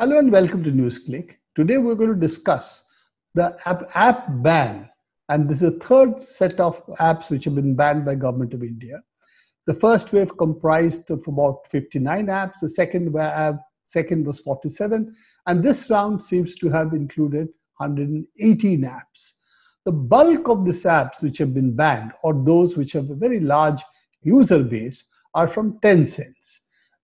Hello and welcome to NewsClick. Today we're going to discuss the app ban, and this is the third set of apps which have been banned by Government of India. The first wave comprised of about 59 apps, the second was 47, and this round seems to have included 118 apps. The bulk of these apps which have been banned, or those which have a very large user base, are from Tencent.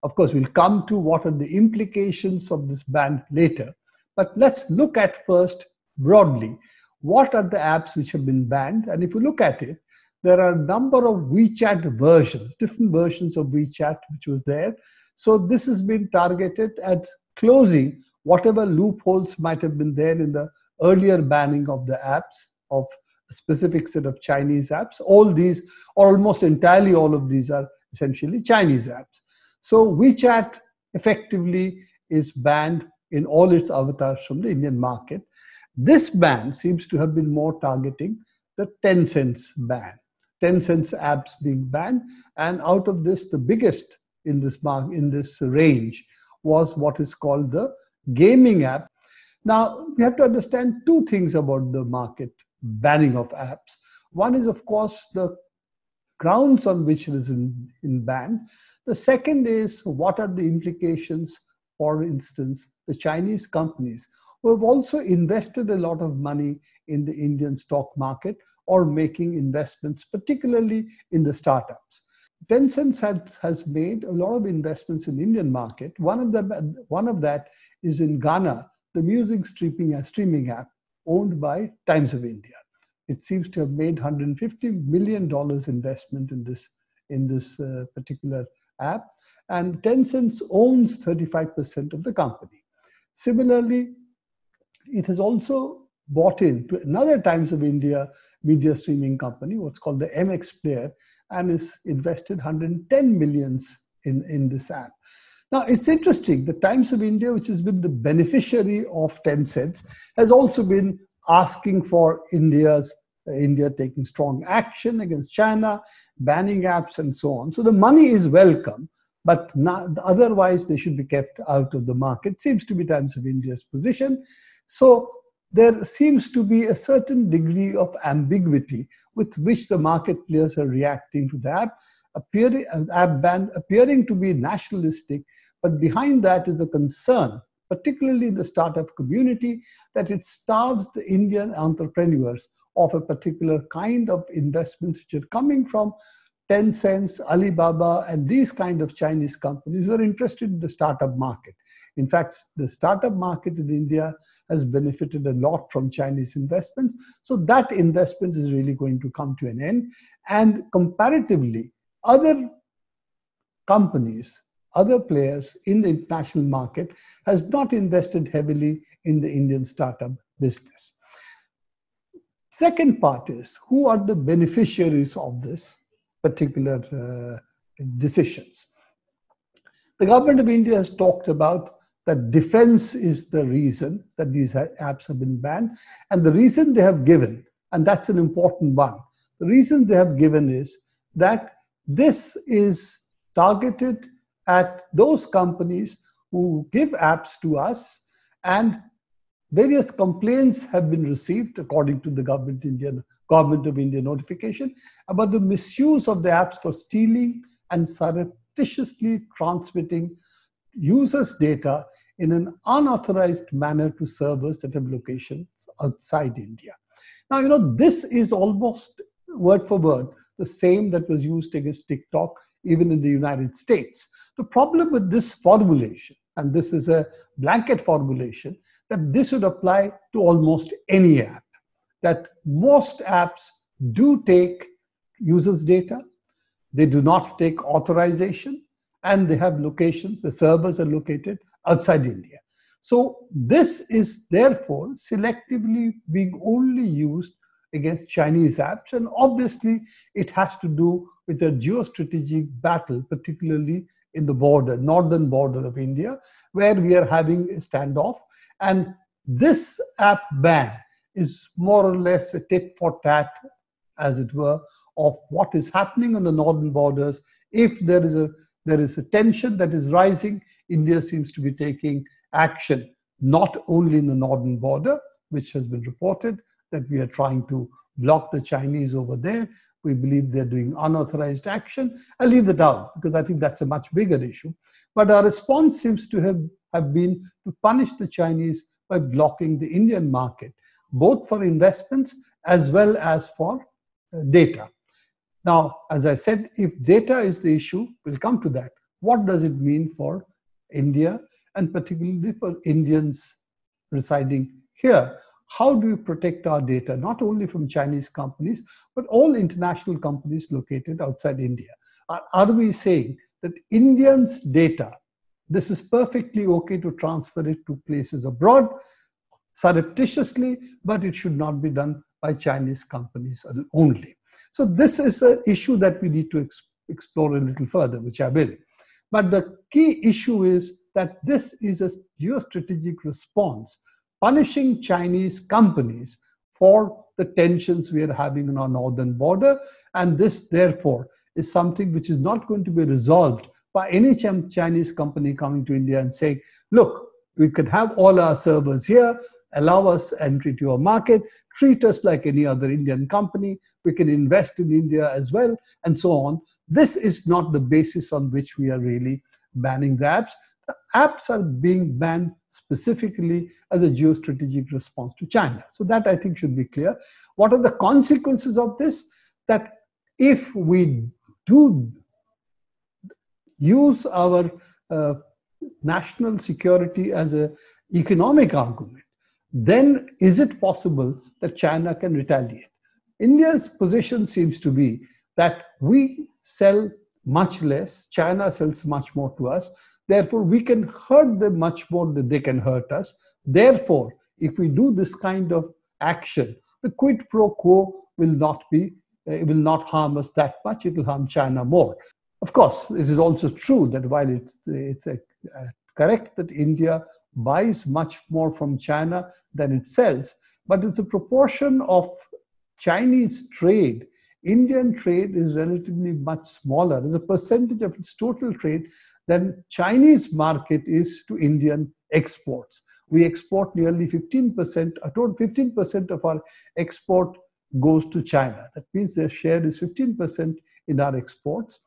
Of course, we'll come to what are the implications of this ban later. But let's look at first broadly, what are the apps which have been banned? And if you look at it, there are a number of WeChat versions, different versions of WeChat which was there. So this has been targeted at closing whatever loopholes might have been there in the earlier banning of the apps of a specific set of Chinese apps. All these, or almost entirely all of these, are essentially Chinese apps. So WeChat effectively is banned in all its avatars from the Indian market. This ban seems to have been more targeting the Tencent's ban, Tencent's apps being banned. And out of this, the biggest in this range was what is called the gaming app. Now, we have to understand two things about the market banning of apps. One is, of course, the grounds on which it is in ban. The second is, what are the implications, for instance, the Chinese companies who have also invested a lot of money in the Indian stock market or making investments, particularly in the startups. Tencent has made a lot of investments in the Indian market. One of that is in Gaana, the music streaming app owned by Times of India. It seems to have made $150 million investment in this particular app, and Tencent owns 35% of the company. Similarly, it has also bought in to another Times of India media streaming company, what's called the MX Player, and has invested 110 million in this app. Now, it's interesting, the Times of India, which has been the beneficiary of Tencent, has also been asking for India taking strong action against China, banning apps and so on. So the money is welcome, but otherwise they should be kept out of the market, seems to be Times of India's position. So there seems to be a certain degree of ambiguity with which the market players are reacting to the app ban, appearing to be nationalistic, but behind that is a concern, particularly in the startup community, that it starves the Indian entrepreneurs of a particular kind of investments which are coming from Tencent, Alibaba, and these kind of Chinese companies who are interested in the startup market. In fact, the startup market in India has benefited a lot from Chinese investments. So that investment is really going to come to an end. And comparatively, other companies, other players in the international market has not invested heavily in the Indian startup business. Second part is, who are the beneficiaries of this particular decisions? The Government of India has talked about that defense is the reason that these apps have been banned, and the reason they have given, and that's an important one, the reason they have given is that this is targeted at those companies who give apps to us, and various complaints have been received, according to the Government of India notification, about the misuse of the apps for stealing and surreptitiously transmitting users' data in an unauthorized manner to servers that have locations outside India. Now, you know, this is almost word for word the same that was used against TikTok, even in the United States. The problem with this formulation, and this is a blanket formulation, that this would apply to almost any app, that most apps do take users' data, they do not take authorization, and they have locations, the servers are located outside India. So this is therefore selectively being only used against Chinese apps, and obviously it has to do with a geostrategic battle, particularly in the border, northern border of India, where we are having a standoff. And this app ban is more or less a tit for tat, as it were, of what is happening on the northern borders. If there is a tension that is rising, India seems to be taking action, not only in the northern border, which has been reported that we are trying to block the Chinese over there. We believe they're doing unauthorized action. I'll leave that out because I think that's a much bigger issue. But our response seems to have been to punish the Chinese by blocking the Indian market, both for investments as well as for data. Now, as I said, if data is the issue, we'll come to that. What does it mean for India and particularly for Indians residing here? How do we protect our data, not only from Chinese companies, but all international companies located outside India? Are we saying that Indians' data, this is perfectly okay to transfer it to places abroad surreptitiously, but it should not be done by Chinese companies only? So this is an issue that we need to explore a little further, which I will. But the key issue is that this is a geostrategic response, punishing Chinese companies for the tensions we are having on our northern border. And this, therefore, is something which is not going to be resolved by any Chinese company coming to India and saying, look, we could have all our servers here, allow us entry to your market, treat us like any other Indian company, we can invest in India as well, and so on. This is not the basis on which we are really banning the apps. The apps are being banned specifically as a geostrategic response to China. So that, I think, should be clear. What are the consequences of this? That if we do use our national security as an economic argument, then is it possible that China can retaliate? India's position seems to be that we sell much less, China sells much more to us, therefore we can hurt them much more than they can hurt us. Therefore, if we do this kind of action, the quid pro quo will not be, it will not harm us that much, it will harm China more. Of course, it is also true that while it's correct that India buys much more from China than it sells, but it's a proportion of Chinese trade. Indian trade is relatively much smaller as a percentage of its total trade than Chinese market is to Indian exports. We export nearly 15%, a total 15% of our export goes to China. That means their share is 15% in our exports.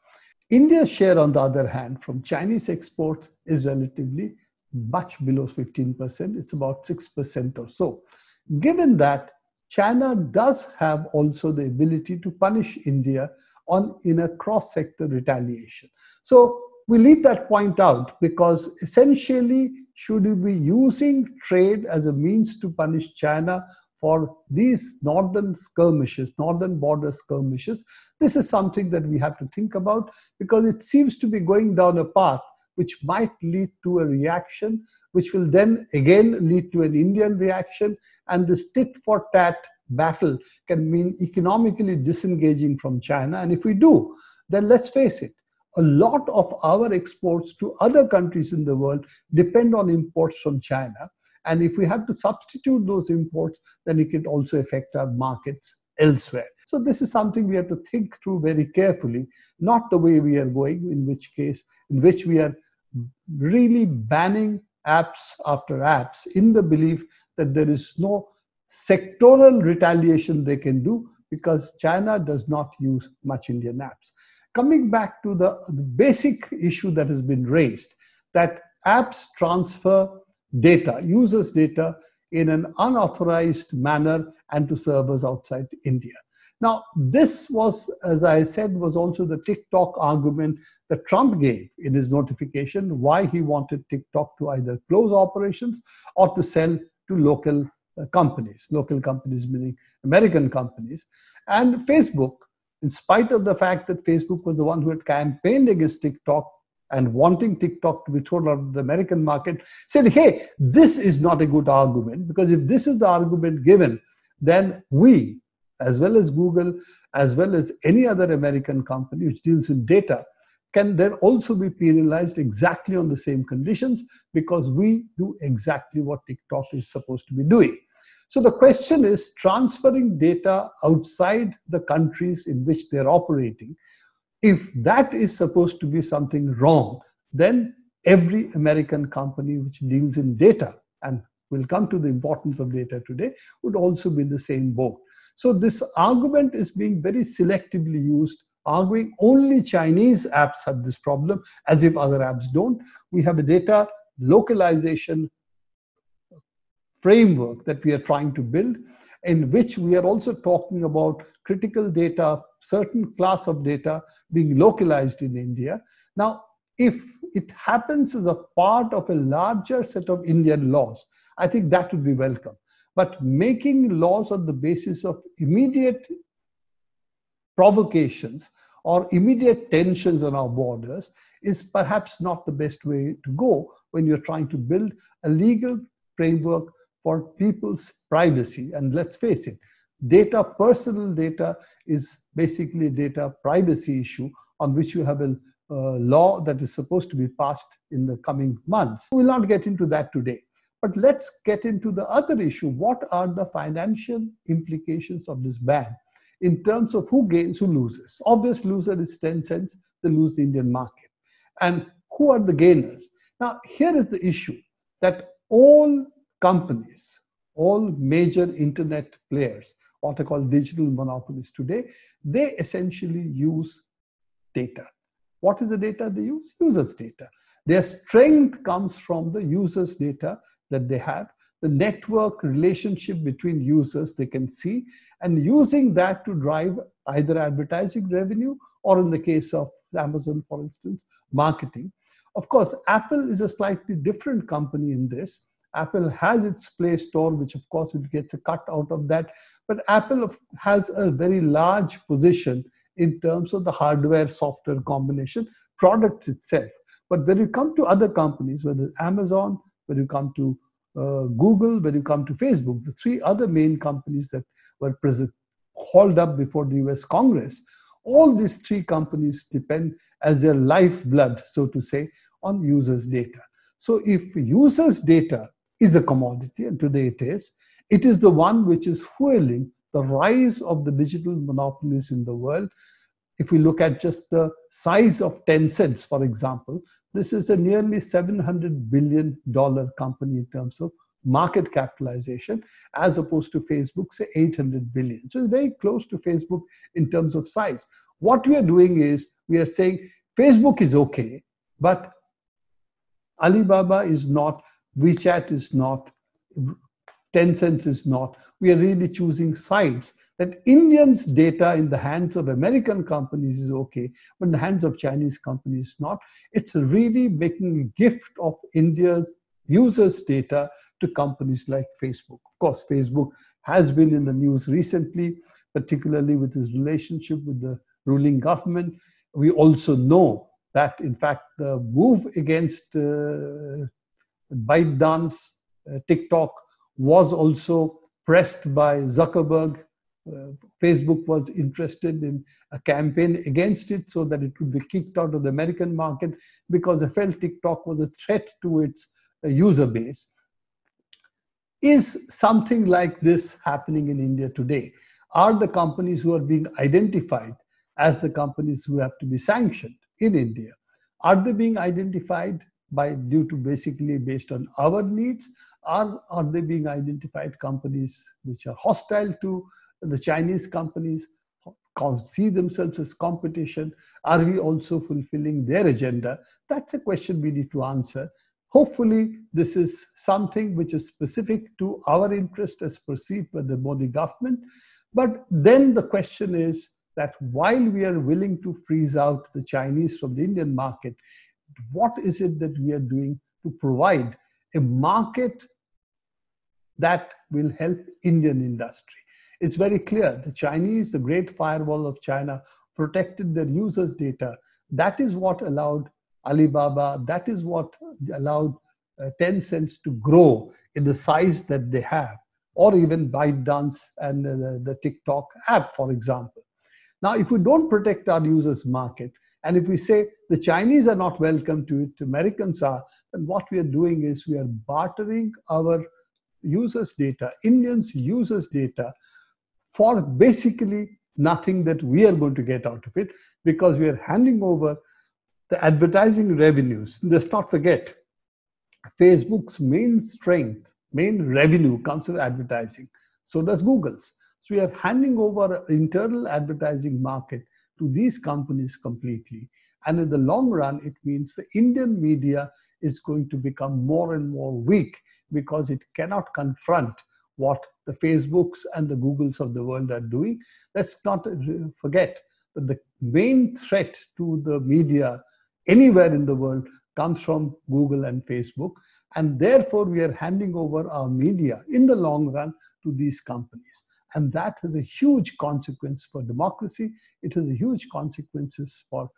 India's share, on the other hand, from Chinese exports is relatively much below 15%. It's about 6% or so. Given that, China does have also the ability to punish India in a cross-sector retaliation. So we leave that point out because essentially, should we be using trade as a means to punish China for these northern skirmishes, northern border skirmishes? This is something that we have to think about because it seems to be going down a path which might lead to a reaction, which will then again lead to an Indian reaction. And this tit-for-tat battle can mean economically disengaging from China. And if we do, then let's face it, a lot of our exports to other countries in the world depend on imports from China. And if we have to substitute those imports, then it can also affect our markets elsewhere. So this is something we have to think through very carefully, not the way we are going, in which case, in which we are really banning apps after apps in the belief that there is no sectoral retaliation they can do because China does not use much Indian apps. Coming back to the basic issue that has been raised, that apps transfer data, users' data, in an unauthorized manner and to servers outside India. Now, this was, as I said, was also the TikTok argument that Trump gave in his notification, why he wanted TikTok to either close operations or to sell to local companies meaning American companies. And Facebook, in spite of the fact that Facebook was the one who had campaigned against TikTok and wanting TikTok to be thrown out of the American market, said, hey, this is not a good argument, because if this is the argument given, then we, as well as Google, as well as any other American company which deals in data, can then also be penalized exactly on the same conditions because we do exactly what TikTok is supposed to be doing. So the question is, transferring data outside the countries in which they're operating, if that is supposed to be something wrong, then every American company which deals in data, and we'll come to the importance of data today, would also be in the same boat. So this argument is being very selectively used, arguing only Chinese apps have this problem, as if other apps don't. We have a data localization framework that we are trying to build, in which we are also talking about critical data, certain class of data being localized in India. Now, if it happens as a part of a larger set of Indian laws, I think that would be welcome. But making laws on the basis of immediate provocations or immediate tensions on our borders is perhaps not the best way to go when you're trying to build a legal framework for people's privacy. And let's face it, data, personal data, is basically a data privacy issue on which you have a law that is supposed to be passed in the coming months. We'll not get into that today, but let's get into the other issue. What are the financial implications of this ban in terms of who gains, who loses? Obvious loser is Tencent, they lose the Indian market. And who are the gainers? Now, here is the issue that all companies, all major internet players, what are called digital monopolies today, they essentially use data. What is the data they use? Users' data. Their strength comes from the users' data that they have, the network relationship between users they can see, and using that to drive either advertising revenue or, in the case of Amazon, for instance, marketing. Of course, Apple is a slightly different company in this. Apple has its Play Store, which of course it gets a cut out of that. But Apple has a very large position in terms of the hardware-software combination, products itself. But when you come to other companies, whether it's Amazon, when you come to Google, when you come to Facebook, the three other main companies that were hauled up before the US Congress, all these three companies depend as their lifeblood, so to say, on users' data. So if users' data is a commodity, and today it is the one which is fueling the rise of the digital monopolies in the world. If we look at just the size of Tencent, for example, this is a nearly $700 billion company in terms of market capitalization, as opposed to Facebook, say $800 billion. So it's very close to Facebook in terms of size. What we are doing is, we are saying Facebook is okay, but Alibaba is not, WeChat is not, Tencent is not. We are really choosing sides that Indians' data in the hands of American companies is okay, but in the hands of Chinese companies not. It's really making a gift of India's users' data to companies like Facebook. Of course, Facebook has been in the news recently, particularly with its relationship with the ruling government. We also know that, in fact, the move against ByteDance, TikTok, was also pressed by Zuckerberg. Facebook was interested in a campaign against it so that it would be kicked out of the American market because it felt TikTok was a threat to its user base. Is something like this happening in India today? Are the companies who are being identified as the companies who have to be sanctioned in India, are they being identified based on our needs? Are they being identified companies which are hostile to the Chinese companies, see themselves as competition? Are we also fulfilling their agenda? That's a question we need to answer. Hopefully, this is something which is specific to our interest as perceived by the Modi government. But then the question is that while we are willing to freeze out the Chinese from the Indian market, what is it that we are doing to provide a market that will help Indian industry? It's very clear. The Chinese, the Great Firewall of China, protected their users' data. That is what allowed Alibaba, that is what allowed Tencent to grow in the size that they have, or even ByteDance and the TikTok app, for example. Now, if we don't protect our users' market, and if we say the Chinese are not welcome to it, Americans are, then what we are doing is we are bartering our users' data, Indians' users' data, for basically nothing that we are going to get out of it, because we are handing over the advertising revenues. Let's not forget, Facebook's main strength, main revenue comes from advertising. So does Google's. So we are handing over an internal advertising market to these companies completely. And in the long run, it means the Indian media is going to become more and more weak because it cannot confront what the Facebooks and the Googles of the world are doing. Let's not forget that the main threat to the media anywhere in the world comes from Google and Facebook. And therefore, we are handing over our media in the long run to these companies. And that has a huge consequence for democracy. It has a huge consequences for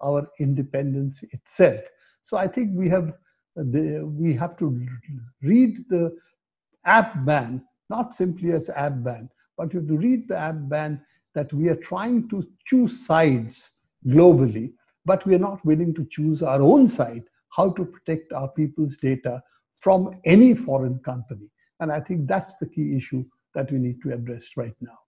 our independence itself. So I think we have to read the app ban, not simply as app ban, but we have to read the app ban that we are trying to choose sides globally, but we are not willing to choose our own side, how to protect our people's data from any foreign company. And I think that's the key issue that we need to address right now.